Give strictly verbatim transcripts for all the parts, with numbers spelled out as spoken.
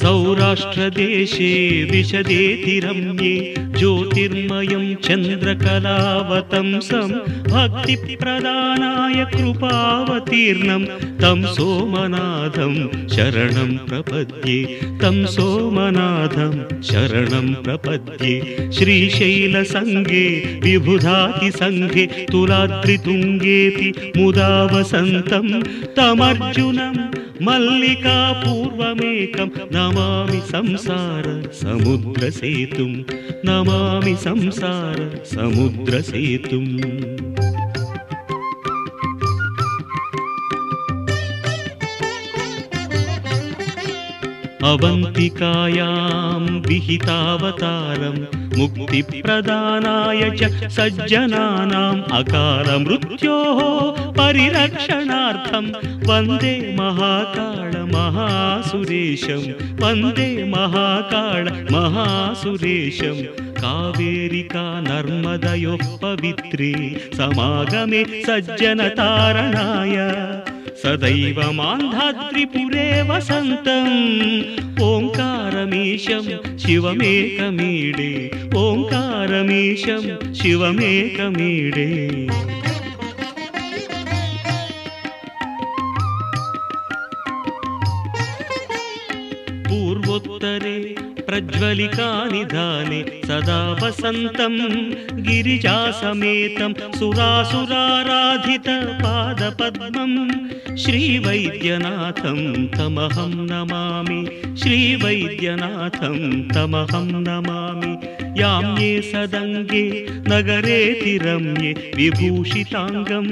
सौराष्ट्रदेशे विशदेति रम्ये ज्योतिर्मयं चन्द्रकलावतंसं भक्तिप्रदानाय कृपावतीर्णं तं सोमनाथं शरणं प्रपद्ये तं सोमनाथं शरणं प्रपद्ये। श्रीशैलसङ्गे विबुधातिसङ्गे तुलाद्रितुङ्गेति मुदा वसन्तं तमर्जुनं मल्लिका पूर्वमेकं नमामि संसार समुद्र सेतुं नमामि संसार समुद्र सेतुम्। अवन्तिकायां विहितावतारं मुक्तिप्रदानाय च सज्जनानाम् अकालमृत्योः परिरक्षणार्थं वन्दे महाकाल महासुरेशं वन्दे महाकाल महासुरेशं। कावेरिका नर्मदयोः पवित्रे समागमे सज्जनतारणाय सदैव मान्धाद्रिपुरे वसन्तं ओंकारमीशं शिवमेकमीडे ओंकारमीशं शिवमेकमीडे। पूर्वोत्तरे प्रज्वलिकानिधाने सदा वसन्तं गिरिजासमेतं सुरासुराराधित पादपद्मं श्रीवैद्यनाथं तमहं नमामि श्रीवैद्यनाथं तमहं नमामि। याम्ये सदङ्गे नगरेति रम्ये विभूषिताङ्गं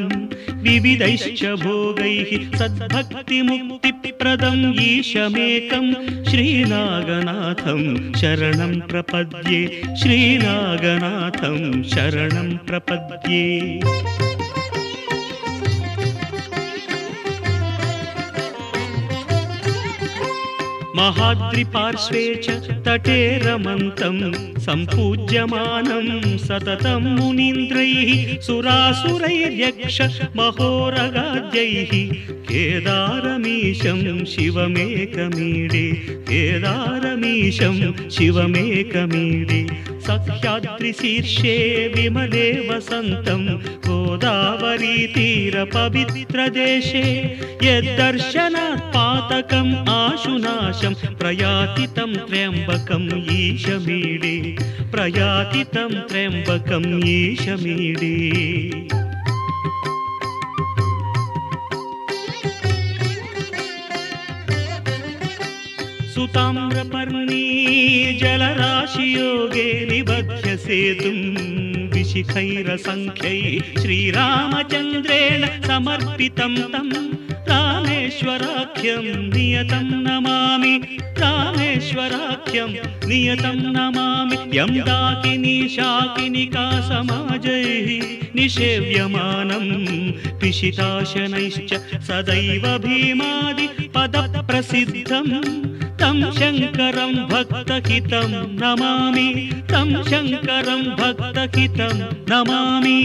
विविधैश्च भोगैः सद्भक्तिमुक्तिप्रदं ईशमेकं श्रीनागनाथं शरणं प्रपद्ये श्रीनागनाथं शरणं प्रपद्ये। महाद्रिपार्श्वे च तटे रमन्तं सम्पूज्यमानं सततं मुनीन्द्रैः सुरासुरैर्यक्ष महोरगाद्यैः केदारमीशं शिवमेकमीडे केदारमीशं शिवमेकमीडे। सख्याद्रिशीर्षे विमले वसन्तं गोदावरीतीरपवित्रदेशे यद्दर्शनात् पातकम् आशुनाशं प्रयाति तं त्र्यम्बकम् ईशमीडे प्रयाति तं त्र्यम्बकम् ईशमीडे। सुताम्रपर्णी जलराशियोगे निबध्य सेतुम् शिखैरसङ्ख्यै श्रीरामचन्द्रेण समर्पितं तं रामेश्वराख्यं नियतं नमामि रामेश्वराख्यं नियतं नमामि। यं दाकिनी शाकिनिका समाजैः निषेव्यमानं पिशिताशनैश्च सदैव भीमादि पदप्रसिद्धं तं शङ्करं भक्तहितं नमामि तं शङ्करं भक्तहितं नमामि।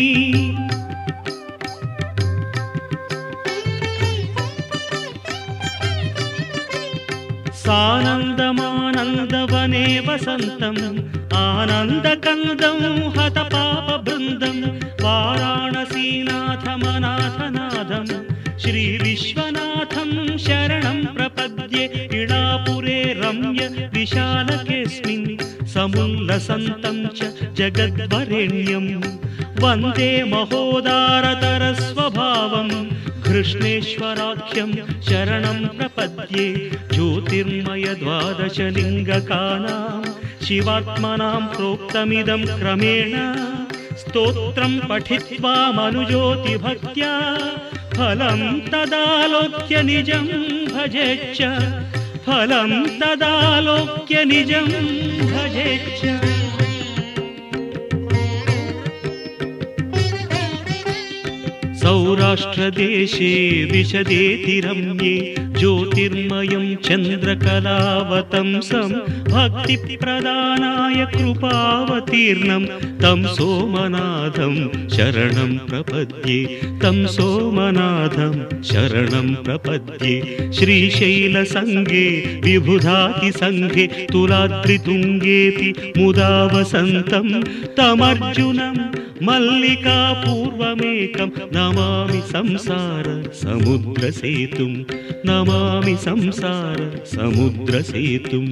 सानन्दमानन्दवने वसन्तम् आनन्दकन्दं हतपापवृन्दं वाराणसीनाथमनाथनाथं श्रीविश्वनाथं शरणं प्रपद्ये। इळापुरे रम्य विशालकेऽस्मिन् समुल्लसन्तं च जगद्वरेण्यं वन्दे महोदारतरस्वभावं कृष्णेश्वराख्यं शरणं प्रपद्ये। ज्योतिर्मयद्वादशलिङ्गकानां शिवात्मनां प्रोक्तमिदं क्रमेण स्तोत्रं पठित्वा मनुज्योतिभक्त्या फलं तदालोक्य निजं भजेच्च फलं तदालोक्य निजं भजेच्च। सौराष्ट्रदेशे विशदेति रम्ये ज्योतिर्मयं चन्द्रकलावतंसं भक्तिप्रदानाय कृपावतीर्णं तं सोमनाथं शरणं प्रपद्ये तं सोमनाथं शरणं प्रपद्ये श्रीशैलसङ्गे विबुधातिसङ्गे तुलाद्रितुङ्गेति मुदा वसन्तं तमर्जुनम् मल्लिका पूर्वमेकं नमामि संसार समुद्र सेतुं नमामि संसार समुद्र सेतुं।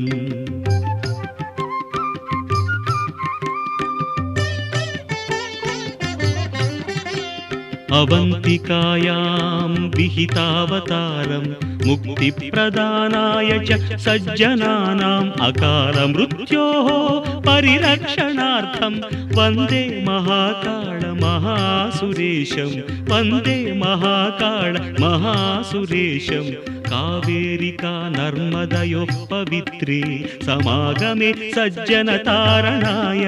अवंतिकायां विहितावतारं मुक्तिप्रदानाय च सज्जनानाम् अकाल मृत्योः परिरक्षणार्थं वंदे महाकाल महासुरेशं वंदे महाकाल महासुरेशं। कावेरिका नर्मदयोः पवित्रे समागमे सज्जनतारणाय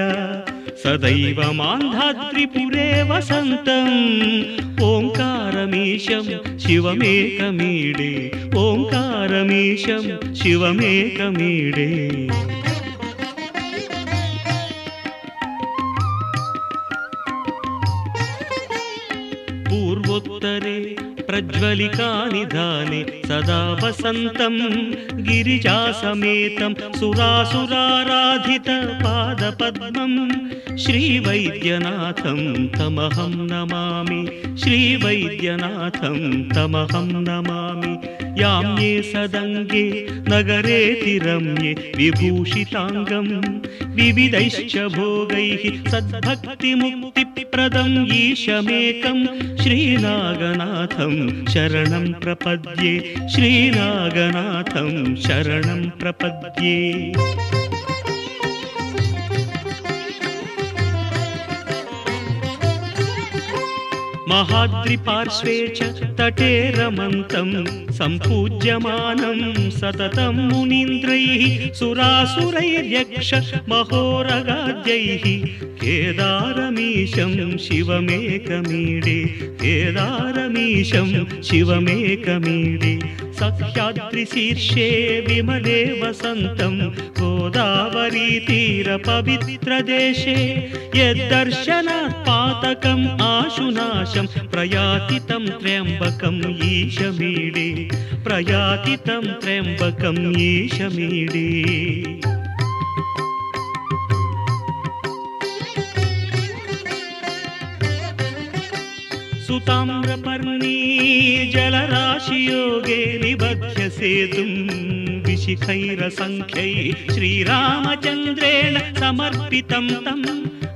सदैव मान्धात्रिपुरे वसन्तं ओंकारमीशं शिवमेकमीडे ओंकारमीशं शिवमेकमीडे। पूर्वोत्तरे प्रज्वलिकानिधाने सदा वसन्तं गिरिजासमेतं सुरासुराराधित पादपद्मं श्रीवैद्यनाथं तमहं नमामि श्रीवैद्यनाथं तमहं नमामि। याम्ये सदङ्गे नगरेति रम्ये विभूषिताङ्गं विविधैश्च भोगैः सद्भक्तिमुक्तिप्रदं ईशमेकं श्रीनागनाथं शरणं प्रपद्ये श्रीनागनाथं शरणं प्रपद्ये। महाद्रिपार्श्वे च तटे रमन्तं सम्पूज्यमानं सततं मुनीन्द्रैः सुरासुरैर्यक्ष महोरगाद्यैः केदारमीशं शिवमेकमीडे केदारमीशं शिवमेकमीडे। सह्याद्रिशीर्षे विमले वसन्तं गोदावरीतीरपवित्रदेशे यद्दर्शनात् पातकम् आशुनाशं प्रयाति तं त्र्यम्बकम् ईशमीडे प्रयाति तं त्र्यम्बकम् ईशमीडे। सुताम्रपर्णी जलराशियोगे निबध्य सेतुं विशिखैरसङ्ख्यै श्रीरामचन्द्रेण समर्पितं तं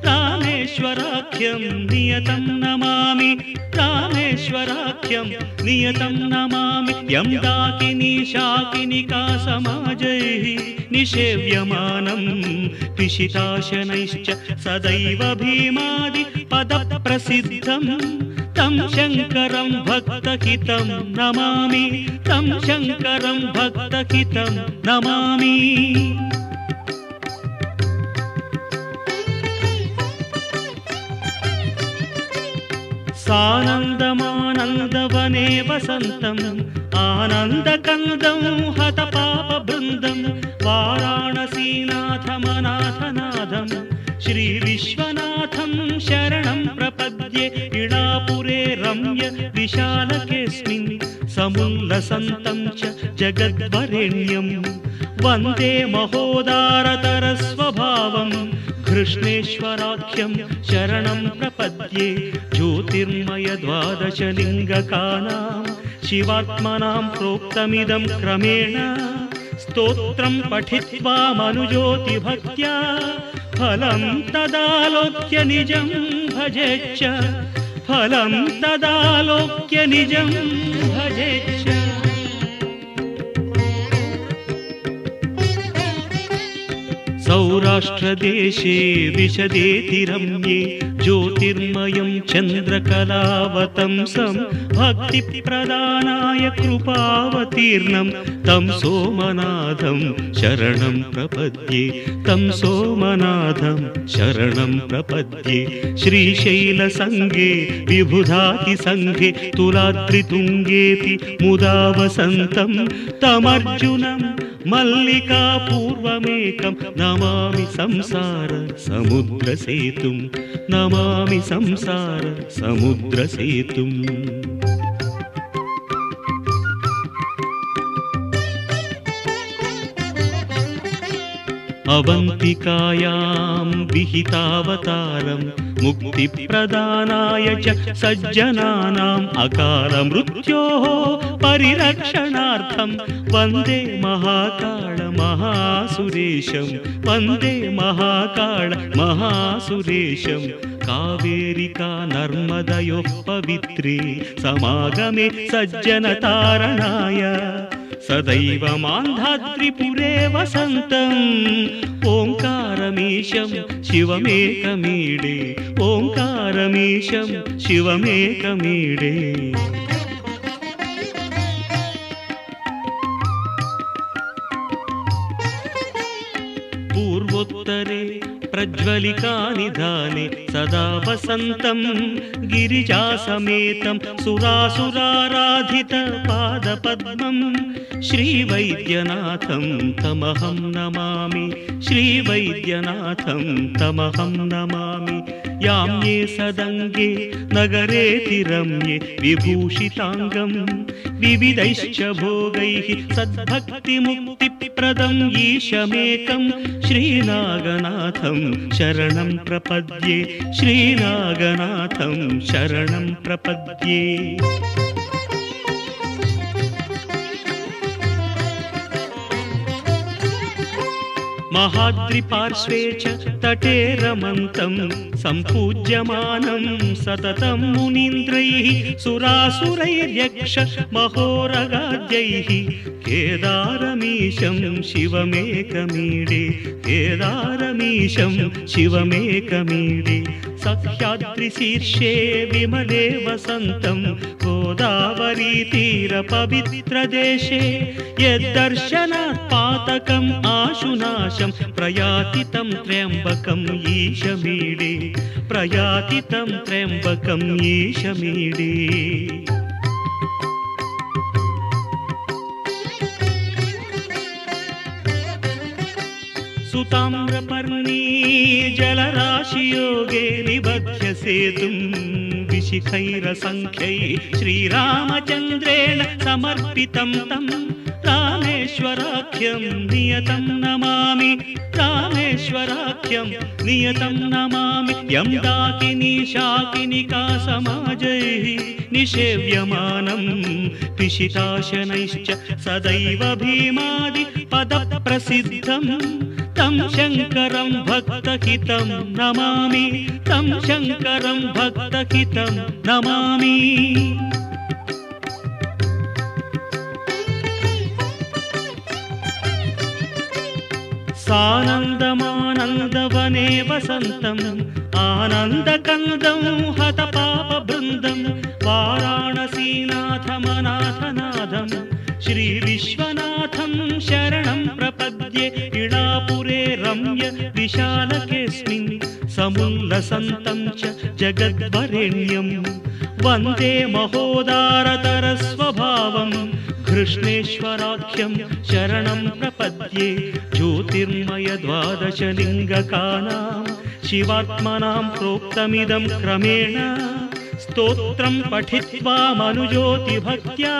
रामेश्वराख्यं नियतं नमामि रामेश्वराख्यं नियतं नमामि। यं दाकिनी शाकिनिका समाजैः निषेव्यमानं पिशिताशनैश्च सदैव भीमादि पदप्रसिद्धं तं शङ्करं भक्तहितं नमामि तं शङ्करं भक्तहितं नमामि। सानन्दमानन्दवने वसन्तं आनन्दकन्दं हतपापवृन्दं वाराणसीनाथमनाथनाथं श्रीविश्वनाथं शरणं प्रपद्ये। इडापुरे रम्य विशालकेऽस्मिन् समुल्लसन्तं च जगद्वरेण्यं वन्दे महोदारतरस्वभावं कृष्णेश्वराख्यं शरणं प्रपद्ये। ज्योतिर्मय द्वादशलिङ्गकानां शिवात्मनां प्रोक्तमिदं क्रमेण स्तोत्रं पठित्वा मनुज्योतिभक्त्या फलं तदालोक्य निजं भजेच्च फलं तदालोक्य निजं भजेच्च। सौराष्ट्रदेशे विशदेति रम्ये ज्योतिर्मयं चन्द्रकलावतंसं भक्तिप्रदानाय कृपावतीर्णं तं सोमनाथं शरणं प्रपद्ये तं सोमनाथं शरणं प्रपद्ये श्रीशैलसङ्गे विबुधातिसङ्गे तुलाद्रितुङ्गेति मुदा वसन्तं तमर्जुनम् मल्लिका पूर्वमेकं नमामि संसार समुद्र सेतुं नमामि संसार समुद्र सेतुं। अवंतिकायां विहितावतारं मुक्तिप्रदानाय च सज्जनानाम् अकाल मृत्योः परिरक्षणार्थं वन्दे महाकाल महासुरेशं वन्दे महाकाल महासुरेशं। कावेरिका नर्मदयोः पवित्रे समागमे सज्जनतारणाय सदैव मान्धात्रिपुरे वसन्तं ओंकारमीशं शिवमेकमीडे ओंकारमीशं शिवमेकमीडे। पूर्वोत्तरे प्रज्वलिका निधाने सदा वसन्तं गिरिजासमेतं सुरासुराराधित पादपद्मं श्रीवैद्यनाथं तमहं नमामि श्रीवैद्यनाथं तमहं नमामि। याम्ये सदङ्गे नगरेति रम्ये विभूषिताङ्गं विविधैश्च भोगैः सद्भक्तिमुक्तिप्रदं ईशमेकं श्रीनागनाथं शरणं प्रपद्ये श्रीनागनाथं शरणं प्रपद्ये। महाद्रिपार्श्वे च तटे रमन्तं सम्पूज्यमानं सततं मुनीन्द्रैः सुरासुरैर्यक्ष महोरगाद्यैः केदारमीशं शिवमेकमीडे केदारमीशं शिवमेकमीडे। सह्याद्रिशीर्षे विमले वसन्तं गोदावरीतीरपवित्रदेशे यद्दर्शनात् पातकम् आशुनाशं प्रयाति तं त्र्यम्बकम् ईशमीडे प्रयाति तं त्र्यम्बकम् ईशमीडे। सुताम्रपर्णी जलराशियोगे निबध्य सेतुं विशिखैरसङ्ख्यै श्रीरामचन्द्रेण समर्पितं तं रामेश्वराख्यं नियतं नमामि रामेश्वराख्यं नियतं नमामि। यं दाकिनी शाकिनिका समाजैः निषेव्यमानं पिशिताशनैश्च सदैव भीमादि पदप्रसिद्धं तं शङ्करं भक्तहितं नमामि तं शङ्करं भक्तहितं नमामि। सानन्दमानन्दवने वसन्तं आनन्दकन्दं हतपापवृन्दं वाराणसीनाथमनाथनाथं श्रीविश्वनाथं शरणं प्रपद्ये। इडापुरे रम्य विशालकेऽस्मिन् समुल्लसन्तं च जगद्वरेण्यं वन्दे महोदारतरस्वभावम् कृष्णेश्वराख्यं शरणं प्रपद्ये। ज्योतिर्मय द्वादशलिङ्गकानां शिवात्मनां प्रोक्तमिदं क्रमेण स्तोत्रं पठित्वा मनुज्योतिभक्त्या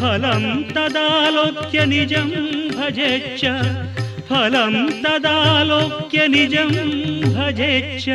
फलं तदालोक्य निजं भजेच्च फलं तदालोक्य निजं भजेच्च।